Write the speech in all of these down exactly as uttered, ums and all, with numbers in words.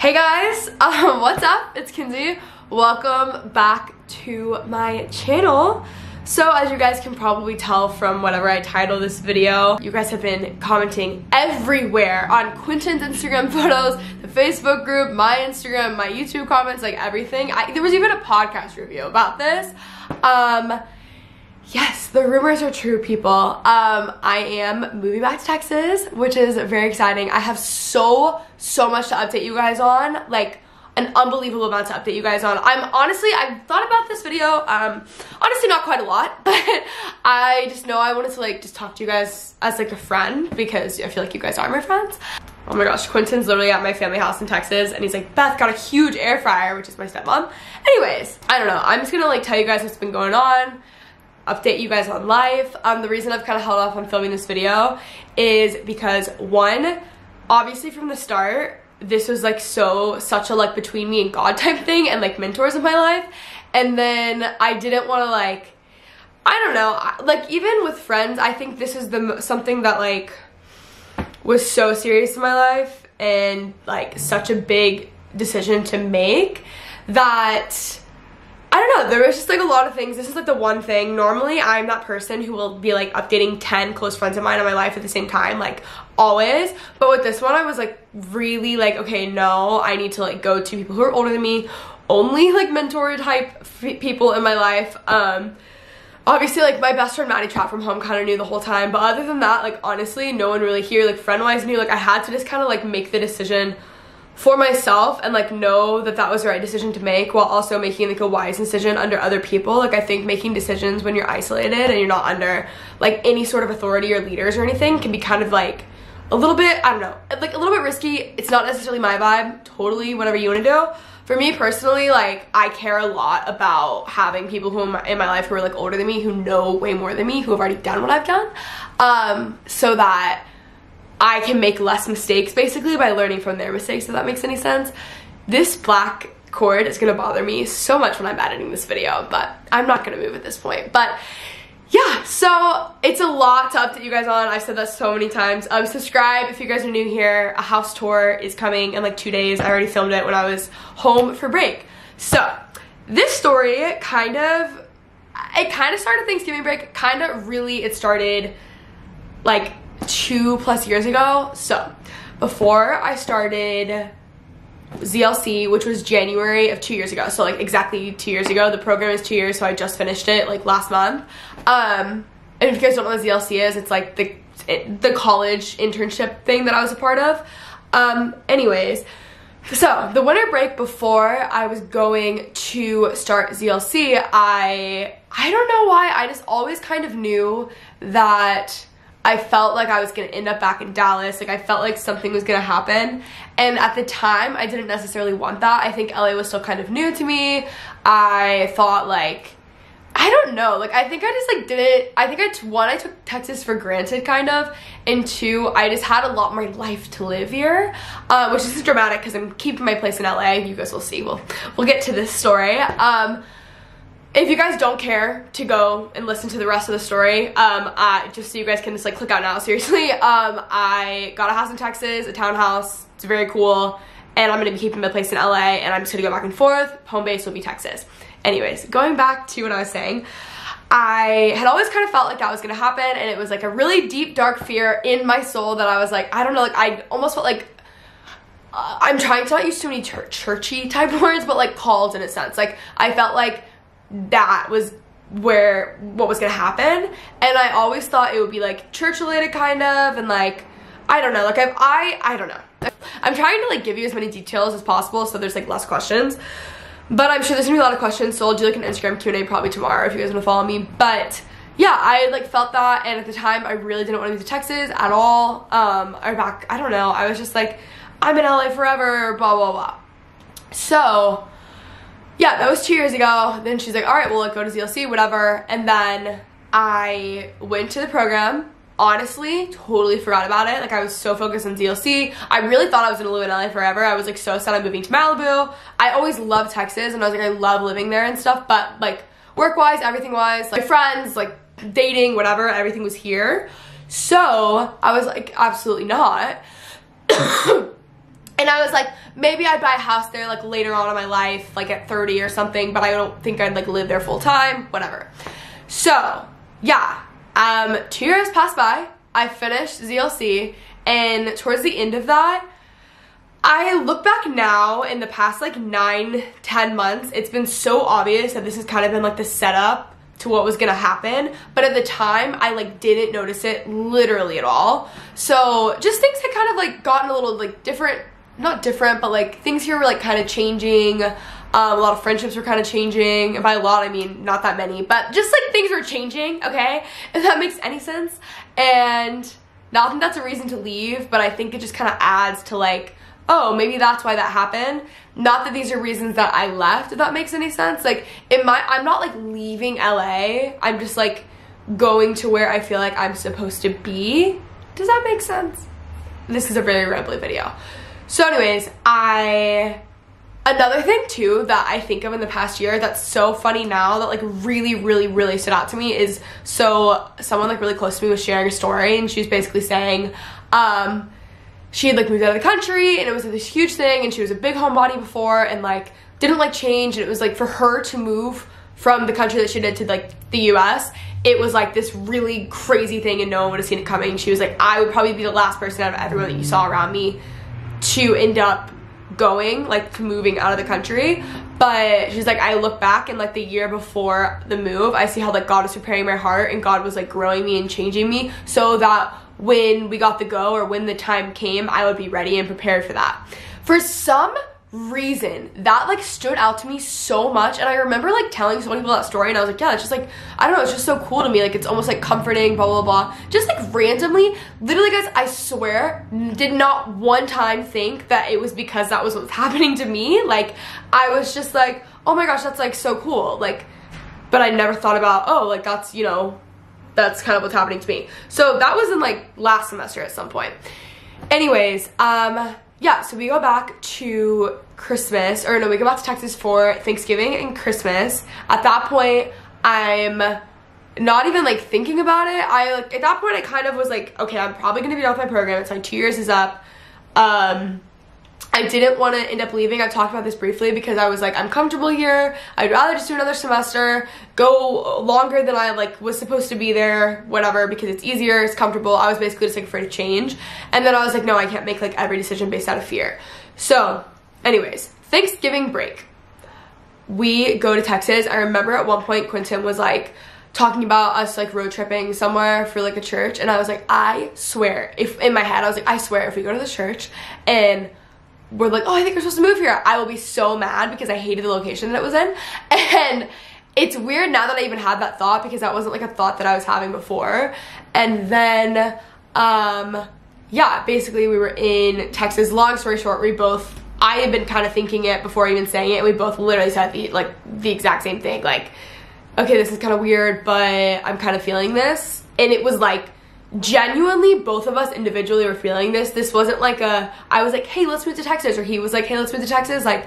Hey guys, um, what's up? It's Kenzie. Welcome back to my channel. So as you guys can probably tell from whatever I title this video, you guys have been commenting everywhere on Quinton's Instagram photos, the Facebook group, my Instagram, my YouTube comments, like everything. I, there was even a podcast review about this. Um, Yes, the rumors are true, people. Um, I am moving back to Texas, which is very exciting. I have so, so much to update you guys on. Like, an unbelievable amount to update you guys on. I'm honestly, I've thought about this video, um, honestly not quite a lot, but I just know I wanted to, like, just talk to you guys as, like, a friend, because I feel like you guys are my friends. Oh my gosh, Quinton's literally at my family house in Texas, and he's like, Beth got a huge air fryer, which is my stepmom. Anyways, I don't know. I'm just gonna, like, tell you guys what's been going on. Update you guys on life. Um, the reason I've kind of held off on filming this video is because, one, obviously from the start, this was like so, such a like between me and God type thing and like mentors in my life. And then I didn't want to like, I don't know, I, like even with friends, I think this is the something that like was so serious in my life and like such a big decision to make that I don't know, there was just like a lot of things. This is like the one thing. Normally I'm that person who will be like updating ten close friends of mine in my life at the same time, like always. But with this one I was like really like, okay, no, I need to like go to people who are older than me, only like mentor type f people in my life. Um, obviously like my best friend Maddie Trapp from home kind of knew the whole time. But other than that, like honestly, no one really here like friend-wise knew. Like I had to just kind of like make the decision for myself and like know that that was the right decision to make while also making like a wise decision under other people. Like I think making decisions when you're isolated and you're not under like any sort of authority or leaders or anything can be kind of like a little bit, I don't know, like a little bit risky. It's not necessarily my vibe, totally whatever you want to do. For me personally, like I care a lot about having people who in my, in my life who are like older than me, who know way more than me, who have already done what I've done, um, so that I can make less mistakes basically by learning from their mistakes, if that makes any sense. This black cord is gonna bother me so much when I'm editing this video, but I'm not gonna move at this point. But yeah, so it's a lot to update you guys on. I've said that so many times. Um, subscribe if you guys are new here. A house tour is coming in like two days. I already filmed it when I was home for break. So this story kind of, it kind of started Thanksgiving break, kind of really it started like two plus years ago. So before I started Z L C, which was January of two years ago, so like exactly two years ago. The program is two years, so I just finished it like last month. Um, and if you guys don't know what Z L C is, it's like the it, the college internship thing that I was a part of. Um, anyways, so the winter break before I was going to start Z L C, I I don't know why, I just always kind of knew that I felt like I was gonna end up back in Dallas. Like I felt like something was gonna happen. And at the time, I didn't necessarily want that. I think L A was still kind of new to me. I thought like, I don't know. Like I think I just like didn't, I think I, one, I took Texas for granted kind of. And two, I just had a lot more life to live here. Uh, which is dramatic because I'm keeping my place in L A. You guys will see, we'll, we'll get to this story. Um, If you guys don't care to go and listen to the rest of the story, um, I, just so you guys can just like click out now, seriously, um, I got a house in Texas, a townhouse, it's very cool, and I'm going to be keeping my place in L A, and I'm just going to go back and forth, home base will be Texas. Anyways, going back to what I was saying, I had always kind of felt like that was going to happen, and it was like a really deep, dark fear in my soul that I was like, I don't know, like I almost felt like, uh, I'm trying to not use too many chur- churchy type words, but like called in a sense. Like, I felt like that was where what was gonna happen, and I always thought it would be like church related kind of, and like I don't know, like I've, I I don't know, I'm trying to like give you as many details as possible so there's like less questions, but I'm sure there's gonna be a lot of questions, so I'll do like an Instagram Q and A probably tomorrow if you guys want to follow me. But yeah, I like felt that, and at the time I really didn't want to move to Texas at all. um I back I don't know, I was just like, I'm in L A forever, blah blah blah. So yeah, that was two years ago. Then she's like, all right, well, like, go to Z L C, whatever. And then I went to the program. Honestly, totally forgot about it. Like, I was so focused on Z L C. I really thought I was going to live in L A forever. I was, like, so sad I'm moving to Malibu. I always loved Texas, and I was like, I love living there and stuff. But, like, work-wise, everything-wise, like, my friends, like, dating, whatever, everything was here. So I was like, absolutely not. And I was like, maybe I'd buy a house there like later on in my life, like at thirty or something, but I don't think I'd like live there full time, whatever. So yeah, um, two years passed by, I finished Z L C, and towards the end of that, I look back now in the past like nine, ten months, it's been so obvious that this has kind of been like the setup to what was gonna happen, but at the time I like didn't notice it literally at all. So just things had kind of like gotten a little like different, not different, but like things here were like kind of changing. Um, a lot of friendships were kind of changing, and by a lot I mean not that many, but just like things were changing, okay, if that makes any sense. And now I think that's a reason to leave, but I think it just kind of adds to like, oh, maybe that's why that happened. Not that these are reasons that I left, if that makes any sense. Like, in my, I'm not like leaving L A, I'm just like going to where I feel like I'm supposed to be. Does that make sense? This is a very rambly video. So anyways, I... Another thing too that I think of in the past year that's so funny now that like really really really stood out to me is, so someone like really close to me was sharing a story, and she was basically saying um she had like moved out of the country, and it was like this huge thing, and she was a big homebody before and like didn't like change, and it was like for her to move from the country that she did to like the U S, it was like this really crazy thing and no one would have seen it coming. She was like, I would probably be the last person out of everyone that you saw around me to end up going, like moving out of the country. But she's like, I look back and like the year before the move, I see how like God was preparing my heart, and God was like growing me and changing me so that when we got the go, or when the time came, I would be ready and prepared for that. For some reason that like stood out to me so much, and I remember like telling so many people that story, and I was like, yeah, it's just like, I don't know, it's just so cool to me, like it's almost like comforting, blah blah blah, just like randomly, literally guys, I swear did not one time think that it was because that was what was happening to me. Like I was just like, oh my gosh, that's like so cool, like, but I never thought about, oh, like that's, you know, that's kind of what's happening to me. So that was in like last semester at some point. Anyways, um yeah, so we go back to Christmas, or no, we go back to Texas for Thanksgiving and Christmas. At that point, I'm not even like thinking about it. I like, at that point, I kind of was like, okay, I'm probably gonna be done with my program. It's like two years is up. Um, I didn't want to end up leaving. I've talked about this briefly because I was like, I'm comfortable here. I'd rather just do another semester, go longer than I like was supposed to be there, whatever, because it's easier, it's comfortable. I was basically just like afraid of change. And then I was like, no, I can't make like every decision based out of fear. So anyways, Thanksgiving break, we go to Texas. I remember at one point Quinton was like talking about us like road tripping somewhere for like a church. And I was like, I swear, if in my head, I was like, I swear if we go to the church and we're like, oh, I think we're supposed to move here, I will be so mad, because I hated the location that it was in. And it's weird now that I even had that thought, because that wasn't like a thought that I was having before. And then, um, yeah, basically we were in Texas. Long story short, we both, I had been kind of thinking it before even saying it, and we both literally said the, like, the exact same thing. Like, okay, this is kind of weird, but I'm kind of feeling this. And it was like, genuinely both of us individually were feeling this. This wasn't like a, I was like, hey, let's move to Texas, or he was like, hey, let's move to Texas. Like,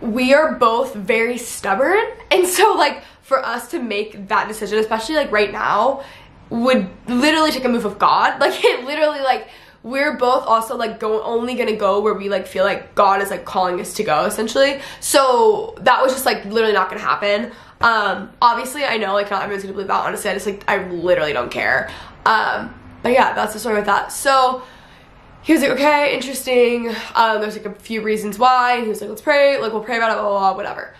we are both very stubborn, and so like for us to make that decision, especially like right now, would literally take a move of God. Like it literally, like we're both also like go only gonna go where we like feel like God is like calling us to go, essentially. So that was just like literally not gonna happen. Um, obviously I know like not everyone's gonna believe that, honestly, I just like, I literally don't care. Um, but yeah, that's the story with that. So he was like, okay, interesting. Um, there's like a few reasons why, and he was like, let's pray, like we'll pray about it, blah, blah, blah, whatever.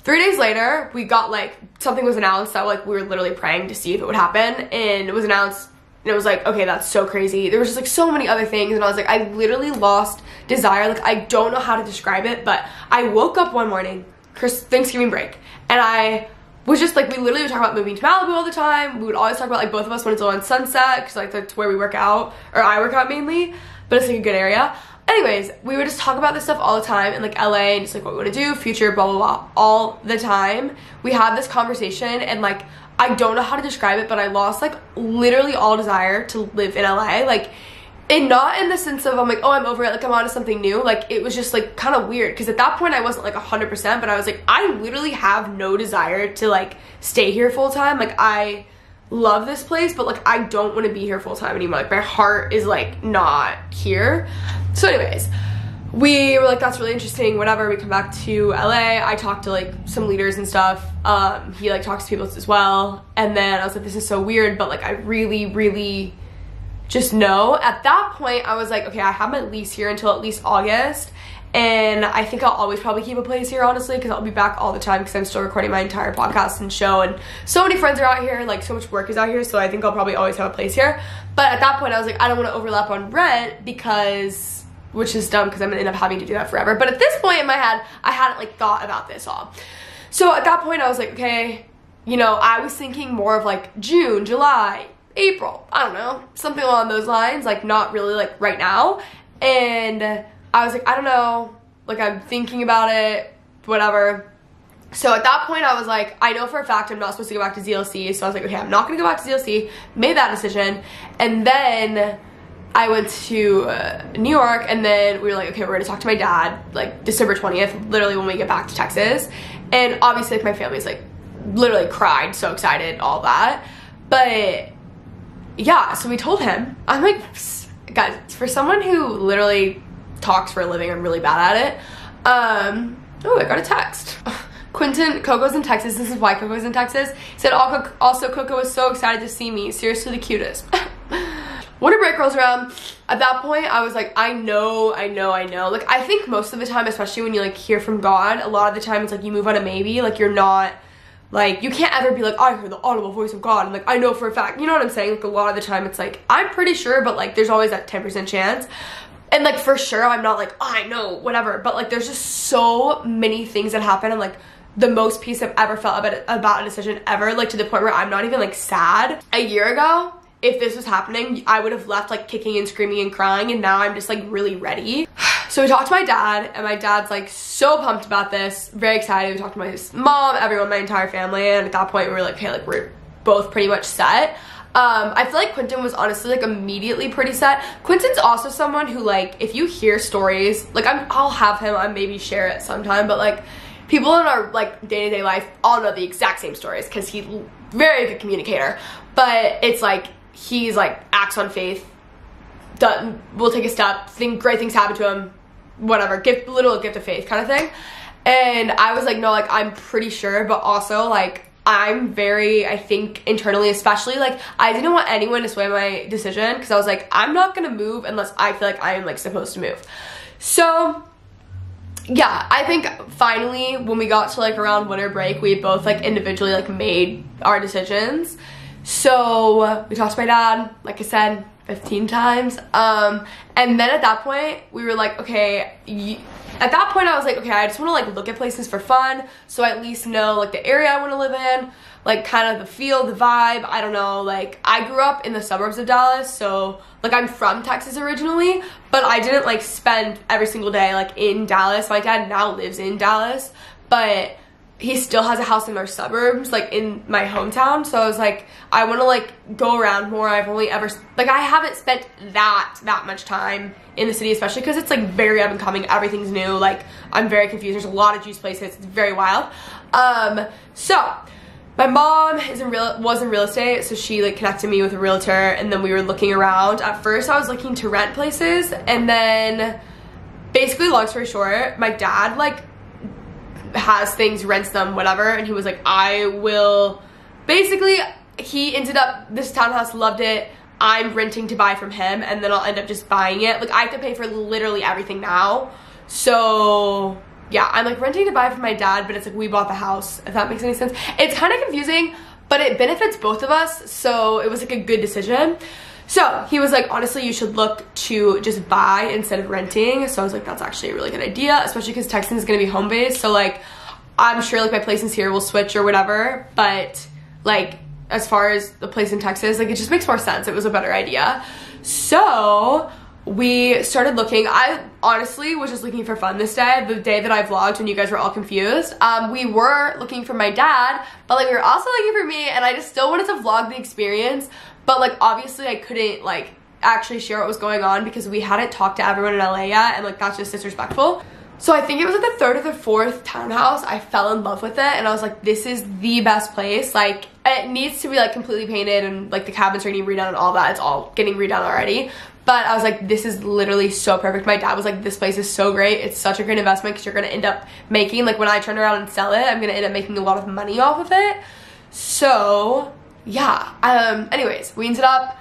Three days later, we got like, something was announced that like we were literally praying to see if it would happen, and it was announced, and it was like, okay, that's so crazy. There was just like so many other things, and I was like, I literally lost desire. Like I don't know how to describe it, but I woke up one morning, Thanksgiving break, and I was just like, we literally would talk about moving to Malibu all the time. We would always talk about like both of us when it's on Sunset, because like that's where we work out, or I work out mainly, but it's like a good area. Anyways, we would just talk about this stuff all the time, and like L A, and just like what we want to do, future, blah blah blah, all the time. We had this conversation, and like I don't know how to describe it, but I lost like literally all desire to live in L A. Like, and not in the sense of I'm like, oh, I'm over it, like I'm on to something new. Like it was just like kind of weird, because at that point I wasn't like one hundred percent, but I was like, I literally have no desire to like stay here full time. Like I love this place, but like I don't want to be here full time anymore. Like my heart is like not here. So anyways, we were like, that's really interesting, whatever. We come back to L A. I talked to like some leaders and stuff. Um, he like talks to people as well. And then I was like, this is so weird, but like I really, really just know. At that point, I was like, okay, I have my lease here until at least August. And I think I'll always probably keep a place here, honestly, because I'll be back all the time because I'm still recording my entire podcast and show. And so many friends are out here, like so much work is out here. So I think I'll probably always have a place here. But at that point, I was like, I don't want to overlap on rent because... which is dumb because I'm gonna end up having to do that forever. But at this point in my head, I hadn't like thought about this all. So at that point I was like, okay, you know, I was thinking more of like June, July, April, I don't know, something along those lines, like not really like right now. And I was like, I don't know, like I'm thinking about it, whatever. So at that point I was like, I know for a fact I'm not supposed to go back to Z L C. So I was like, okay, I'm not gonna go back to Z L C, made that decision. And then I went to uh, New York, and then we were like, okay, we're gonna talk to my dad, like December twentieth, literally when we get back to Texas. And obviously like my family's like literally cried, so excited, all that. But yeah, so we told him. I'm like, guys, for someone who literally talks for a living, I'm really bad at it. Um, oh, I got a text. Quinton, Coco's in Texas. This is why Coco's in Texas. He said, also Coco was so excited to see me. Seriously the cutest. Winter break rolls around. At that point, I was like, I know, I know, I know. Like, I think most of the time, especially when you, like, hear from God, a lot of the time it's like you move on to maybe. Like, you're not, like, you can't ever be like, I heard the audible voice of God. And, like, I know for a fact. You know what I'm saying? Like, a lot of the time it's like, I'm pretty sure, but, like, there's always that ten percent chance. And, like, for sure, I'm not like, oh, I know, whatever. But, like, there's just so many things that happen. And, like, the most peace I've ever felt about, about a decision ever. Like, to the point where I'm not even, like, sad. A year ago, if this was happening, I would have left like kicking and screaming and crying, and now I'm just like really ready. So we talked to my dad, and my dad's like so pumped about this, very excited. We talked to my mom, everyone, my entire family, and at that point we were like, okay, like we're both pretty much set. Um, I feel like Quinton was honestly like immediately pretty set. Quinton's also someone who like, if you hear stories, like I'm, I'll have him, I maybe share it sometime, but like people in our like day-to-day life all know the exact same stories because he's very good communicator, but it's like, he's like acts on faith, done, will take a step, think great things happen to him, whatever, gift, little gift of faith kind of thing. And I was like, no, like I'm pretty sure, but also like I'm very, I think internally, especially like I didn't want anyone to sway my decision because I was like, I'm not gonna move unless I feel like I am like supposed to move. So yeah, I think finally when we got to like around winter break, we both like individually like made our decisions. So we talked to my dad, like I said, fifteen times. Um, and then at that point, we were like, okay, you, at that point I was like, okay, I just want to like look at places for fun. So I at least know like the area I want to live in, like kind of the feel, the vibe. I don't know, like I grew up in the suburbs of Dallas. So like I'm from Texas originally, but I didn't like spend every single day like in Dallas. My dad now lives in Dallas, but he still has a house in our suburbs, like in my hometown. So I was like, I want to like go around more. I've only ever, like I haven't spent that, that much time in the city, especially because it's like very up and coming. Everything's new. Like I'm very confused. There's a lot of juice places. It's very wild. Um, so my mom is in real, was in real estate. So she like connected me with a realtor, and then we were looking around. At first I was looking to rent places, and then basically long story short, my dad like has things, rents them, whatever, and he was like, I will, basically he ended up, this townhouse, loved it, I'm renting to buy from him, and then I'll end up just buying it. Like I have to pay for literally everything now, so yeah, I'm like renting to buy from my dad, but it's like we bought the house, if that makes any sense. It's kind of confusing, but it benefits both of us, so it was like a good decision. So he was like, honestly, you should look to just buy instead of renting. So I was like, that's actually a really good idea, especially because Texas is going to be home based. So like, I'm sure like my places here will switch or whatever, but like as far as the place in Texas, like it just makes more sense. It was a better idea. So we started looking. I honestly was just looking for fun this day, the day that I vlogged when you guys were all confused. Um, we were looking for my dad, but like we were also looking for me, and I just still wanted to vlog the experience. But like obviously I couldn't like actually share what was going on because we hadn't talked to everyone in L A yet, and like that's just disrespectful. So I think it was like the third or the fourth townhouse, I fell in love with it, and I was like, this is the best place. Like, it needs to be like completely painted, and like the cabinets are getting redone and all that. It's all getting redone already. But I was like, this is literally so perfect. My dad was like, this place is so great. It's such a great investment because you're going to end up making, like when I turn around and sell it, I'm going to end up making a lot of money off of it. So yeah, um, anyways, we ended up,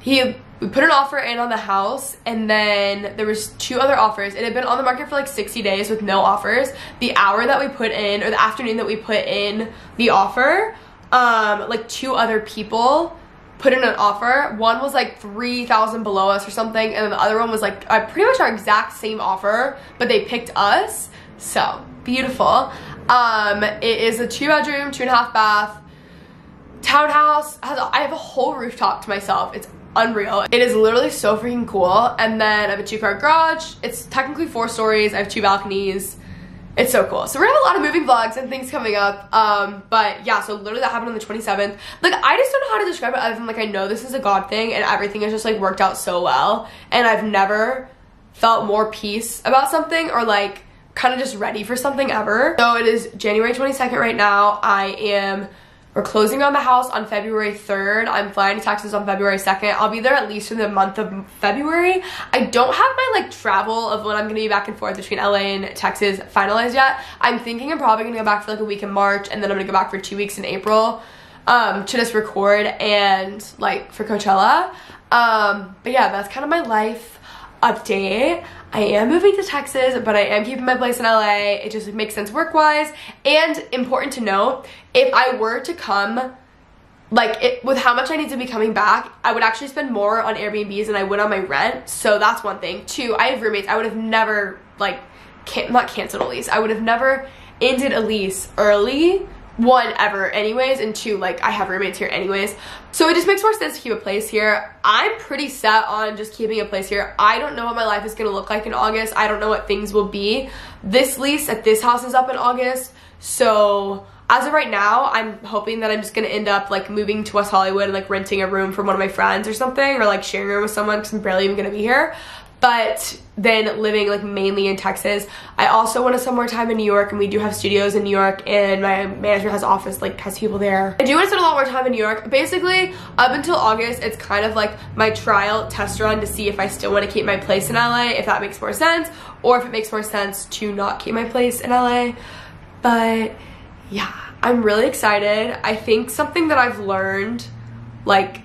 he... we put an offer in on the house, and then there was two other offers. It had been on the market for like sixty days with no offers. The hour that we put in, or the afternoon that we put in the offer, um, like two other people put in an offer. One was like three thousand below us or something, and then the other one was like uh, pretty much our exact same offer, but they picked us. So beautiful. Um, it is a two bedroom, two and a half bath townhouse. Has a, I have a whole rooftop to myself. It's unreal. It is literally so freaking cool. And then I have a two-car garage. It's technically four stories. I have two balconies. It's so cool. So we're gonna have a lot of moving vlogs and things coming up. Um, but yeah, so literally that happened on the twenty-seventh. Like, I just don't know how to describe it other than like I know this is a God thing, and everything has just like worked out so well. And I've never felt more peace about something, or like kind of just ready for something ever. So it is January twenty-second right now. I am... we're closing on the house on February third. I'm flying to Texas on February second. I'll be there at least for the month of February. I don't have my like travel of when I'm gonna be back and forth between L A and Texas finalized yet. I'm thinking I'm probably gonna go back for like a week in March, and then I'm gonna go back for two weeks in April um, to just record and like for Coachella. Um, but yeah, that's kind of my life update. I am moving to Texas, but I am keeping my place in L A. It just makes sense work-wise. And important to note, if I were to come, like it, with how much I need to be coming back, I would actually spend more on Airbnbs than I would on my rent. So that's one thing. Two, I have roommates. I would have never, like, can not canceled a lease. I would have never ended a lease early. One, ever anyways, and two, like I have roommates here anyways, so it just makes more sense to keep a place here. I'm pretty set on just keeping a place here. I don't know what my life is gonna look like in August. I don't know what things will be. This lease at this house is up in August, so as of right now, I'm hoping that I'm just gonna end up like moving to West Hollywood and like renting a room from one of my friends or something, or like sharing a room with someone, because I'm barely even gonna be here. But then living like mainly in Texas. I also want to spend more time in New York, and we do have studios in New York, and my manager has office, like has people there. I do want to spend a lot more time in New York. Basically, up until August, it's kind of like my trial test run to see if I still want to keep my place in L A, if that makes more sense, or if it makes more sense to not keep my place in L A. But yeah, I'm really excited. I think something that I've learned, like,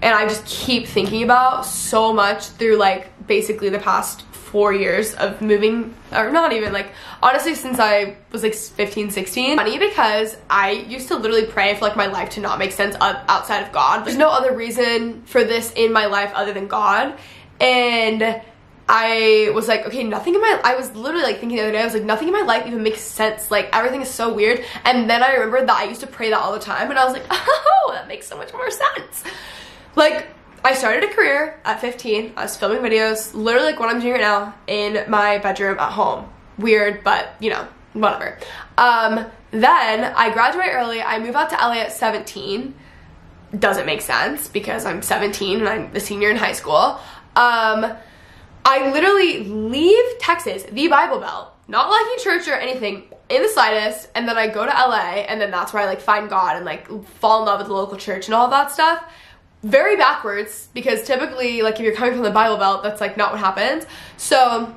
and I just keep thinking about so much through like, basically the past four years of moving, or not even, like honestly since I was like fifteen, sixteen. Funny because I used to literally pray for like my life to not make sense outside of God. There's no other reason for this in my life other than God. And I was like, okay, nothing in my, I was literally like thinking the other day, I was like, nothing in my life even makes sense. Like everything is so weird. And then I remembered that I used to pray that all the time, and I was like, oh, that makes so much more sense. Like, I started a career at fifteen. I was filming videos, literally like what I'm doing right now, in my bedroom at home. Weird, but you know, whatever. Um, then I graduate early. I move out to L A at seventeen. Doesn't make sense because I'm seventeen and I'm a senior in high school. Um, I literally leave Texas, the Bible Belt, not liking church or anything in the slightest, and then I go to L A, and then that's where I like find God and like fall in love with the local church and all that stuff. Very backwards, because typically like if you're coming from the Bible Belt, that's like not what happens. So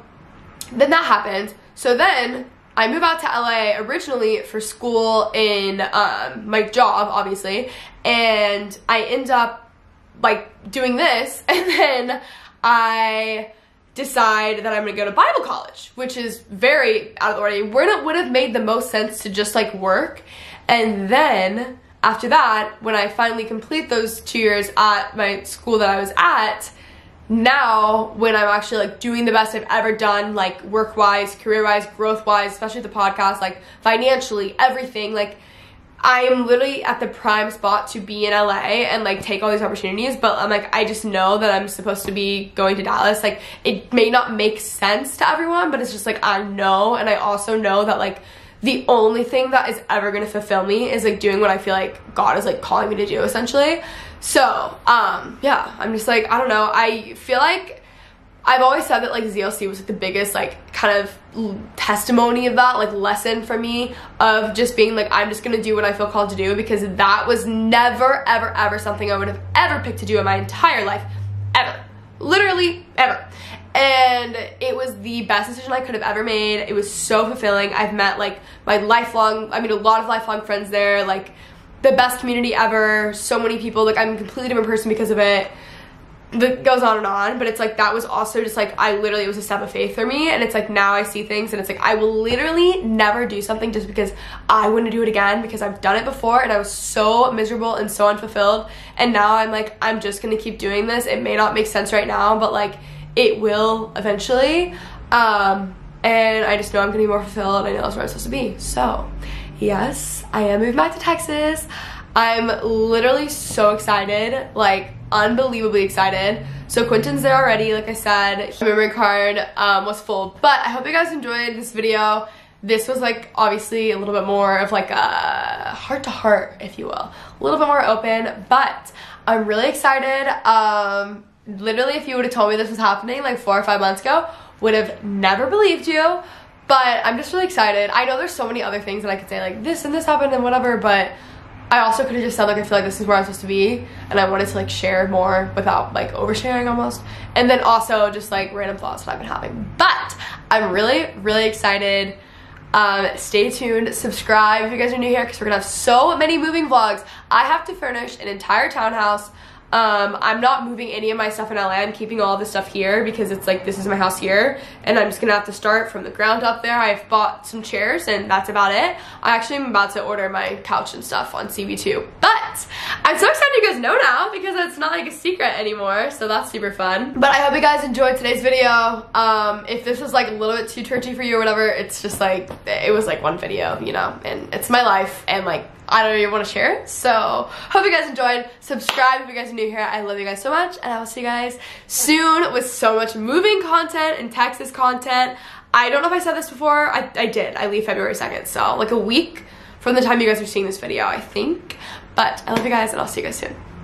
then that happened. So then I move out to L A originally for school in um, my job, obviously, and I end up like doing this, and then I decide that I'm gonna go to Bible college, which is very out of the ordinary. Where it would have made the most sense to just like work, and then after that, when I finally complete those two years at my school that I was at, now when I'm actually like doing the best I've ever done, like work-wise, career-wise, growth-wise, especially with the podcast, like financially, everything, like I am literally at the prime spot to be in L A and like take all these opportunities, but I'm like, I just know that I'm supposed to be going to Dallas. Like it may not make sense to everyone, but it's just like I know, and I also know that like the only thing that is ever gonna fulfill me is like doing what I feel like God is like calling me to do, essentially. So um yeah, I'm just like, I don't know, I feel like I've always said that like Z L C was like the biggest like kind of testimony of that, like lesson for me, of just being like, I'm just gonna do what I feel called to do, because that was never ever ever something I would have ever picked to do in my entire life, ever, literally ever. And it was the best decision I could have ever made. It was so fulfilling. I've met like my lifelong, I mean a lot of lifelong friends there, like the best community ever, so many people, like I'm a completely different person because of it. That goes on and on, but it's like that was also just like, I literally, it was a step of faith for me, and it's like now I see things and it's like I will literally never do something just because I wouldn't do it again, because I've done it before and I was so miserable and so unfulfilled, and now I'm like, I'm just gonna keep doing this. It may not make sense right now, but like it will eventually, um, and I just know I'm gonna be more fulfilled. I know that's where I'm supposed to be. So yes, I am moving back to Texas. I'm literally so excited, like unbelievably excited. So Quinton's there already, like I said, his memory card um, was full. But I hope you guys enjoyed this video. This was like obviously a little bit more of like a heart to heart, if you will, a little bit more open, but I'm really excited. Um, literally, if you would have told me this was happening like four or five months ago, would have never believed you, but I'm just really excited. I know there's so many other things that I could say, like this and this happened and whatever, but I also could have just said like, I feel like this is where I'm supposed to be, and I wanted to like share more without like oversharing almost, and then also just like random thoughts that I've been having. But I'm really really excited. Um, stay tuned, subscribe if you guys are new here, because we're gonna have so many moving vlogs. I have to furnish an entire townhouse. Um, I'm not moving any of my stuff in L A. I'm keeping all this stuff here because it's like, this is my house here, and I'm just gonna have to start from the ground up there. I've bought some chairs and that's about it. I actually am about to order my couch and stuff on C V two, but I'm so excited you guys know now because it's not like a secret anymore, so that's super fun. But I hope you guys enjoyed today's video. Um, if this was like a little bit too churchy for you or whatever, it's just like, it was like one video, you know, and it's my life, and like I don't even want to share it. So hope you guys enjoyed. Subscribe if you guys are new here. I love you guys so much, and I will see you guys soon with so much moving content and Texas content. I don't know if I said this before. I, I did. I leave February second, so like a week from the time you guys are seeing this video, I think. But I love you guys, and I'll see you guys soon.